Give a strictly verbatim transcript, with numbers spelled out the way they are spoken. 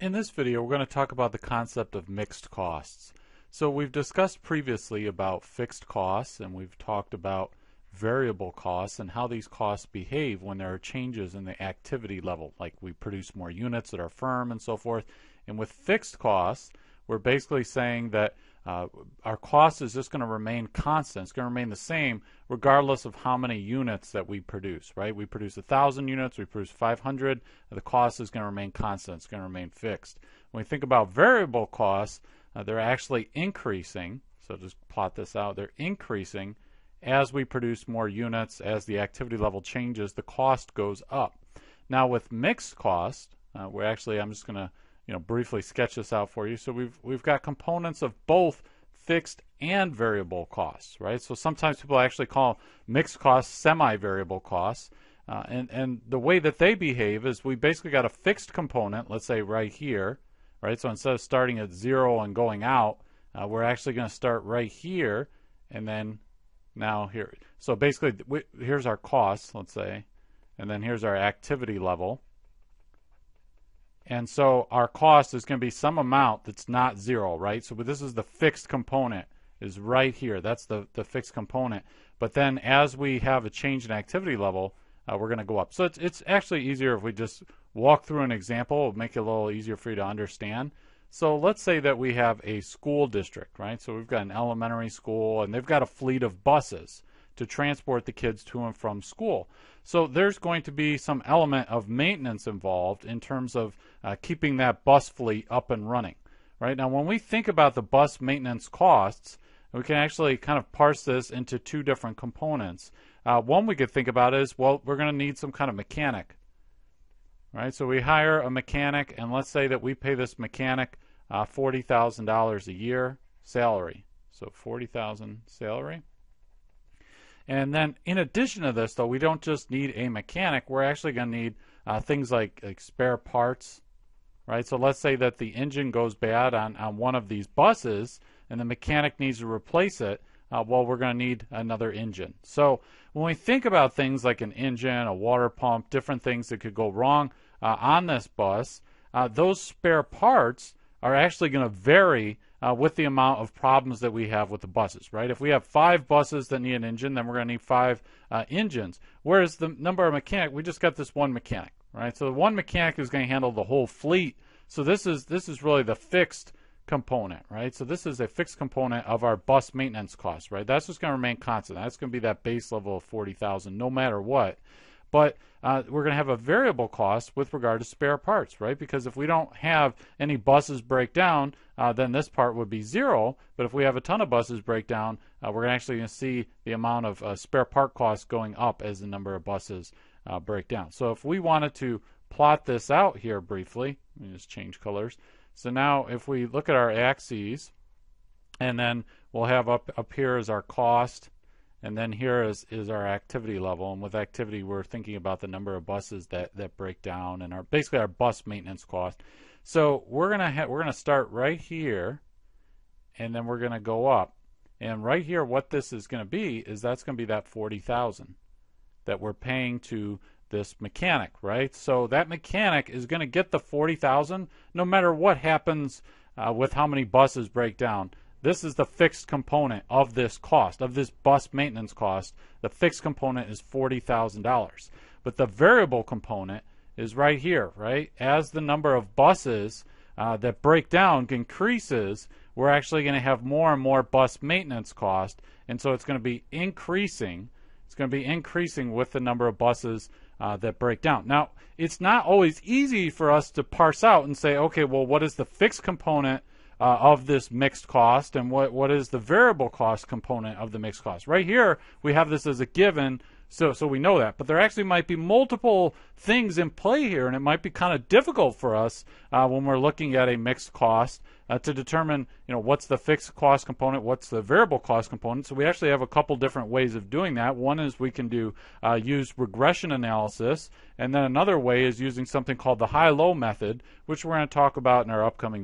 In this video, we're going to talk about the concept of mixed costs. So we've discussed previously about fixed costs, and we've talked about variable costs and how these costs behave when there are changes in the activity level, like we produce more units at our firm and so forth. And with fixed costs, we're basically saying that uh, our cost is just going to remain constant. It's going to remain the same regardless of how many units that we produce, right? We produce one thousand units, we produce five hundred, the cost is going to remain constant. It's going to remain fixed. When we think about variable costs, Uh, they're actually increasing, so just plot this out. They're increasing as we produce more units. As the activity level changes, the cost goes up. Now with mixed cost, uh, we're actually, I'm just going to you know briefly sketch this out for you. So we've we've got components of both fixed and variable costs, right? So sometimes people actually call mixed costs semi-variable costs, uh, and and the way that they behave is we basically got a fixed component, let's say right here. Right, so instead of starting at zero and going out, uh, we're actually going to start right here, and then now here. So basically, we, here's our costs, let's say, and then here's our activity level. And so our cost is going to be some amount that's not zero, right? So but this is the fixed component, is right here. That's the, the fixed component. But then as we have a change in activity level, Uh, we're going to go up. So it's, it's actually easier if we just walk through an example. It'll make it a little easier for you to understand. So let's say that we have a school district, right? So we've got an elementary school, and they've got a fleet of buses to transport the kids to and from school. So there's going to be some element of maintenance involved in terms of uh, keeping that bus fleet up and running, right? Now, when we think about the bus maintenance costs, we can actually kind of parse this into two different components. Uh, one we could think about is, well, we're going to need some kind of mechanic, right? So we hire a mechanic, and let's say that we pay this mechanic uh, forty thousand dollars a year salary. So forty thousand dollars salary. And then in addition to this, though, we don't just need a mechanic. We're actually going to need uh, things like, like spare parts, right? So let's say that the engine goes bad on, on one of these buses, and the mechanic needs to replace it, uh, well, we're going to need another engine. So when we think about things like an engine, a water pump, different things that could go wrong uh, on this bus, uh, those spare parts are actually going to vary uh, with the amount of problems that we have with the buses, right? If we have five buses that need an engine, then we're going to need five uh, engines. Whereas the number of mechanic, we just got this one mechanic, right? So the one mechanic is going to handle the whole fleet. So this is, this is really the fixed component, right? So this is a fixed component of our bus maintenance cost, right? That's just going to remain constant. That's going to be that base level of forty thousand dollars no matter what. But uh, we're going to have a variable cost with regard to spare parts, right? Because if we don't have any buses break down, uh, then this part would be zero. But if we have a ton of buses break down, uh, we're actually going to see the amount of uh, spare part costs going up as the number of buses uh, break down. So if we wanted to plot this out here briefly, let me just change colors. So now if we look at our axes, and then we'll have up, up here is our cost, and then here is, is our activity level. And with activity, we're thinking about the number of buses that, that break down and our basically our bus maintenance cost. So we're gonna ha we're gonna start right here, and then we're gonna go up. And right here, what this is gonna be is that's gonna be that forty thousand that we're paying to this mechanic, right? So that mechanic is going to get the forty thousand no matter what happens uh, with how many buses break down. This is the fixed component of this cost, of this bus maintenance cost. The fixed component is forty thousand dollars. But the variable component is right here, right? As the number of buses uh, that break down increases, we're actually going to have more and more bus maintenance cost, and so it's going to be increasing. It's going to be increasing with the number of buses Uh, that break down. Now, it's not always easy for us to parse out and say, okay, well, what is the fixed component uh, of this mixed cost, and what what is the variable cost component of the mixed cost? Right here, we have this as a given, so so we know that. But there actually might be multiple things in play here, and it might be kind of difficult for us uh, when we're looking at a mixed cost uh, to determine, you know, what's the fixed cost component, what's the variable cost component. So we actually have a couple different ways of doing that. One is we can do uh, use regression analysis, and then another way is using something called the high-low method, which we're going to talk about in our upcoming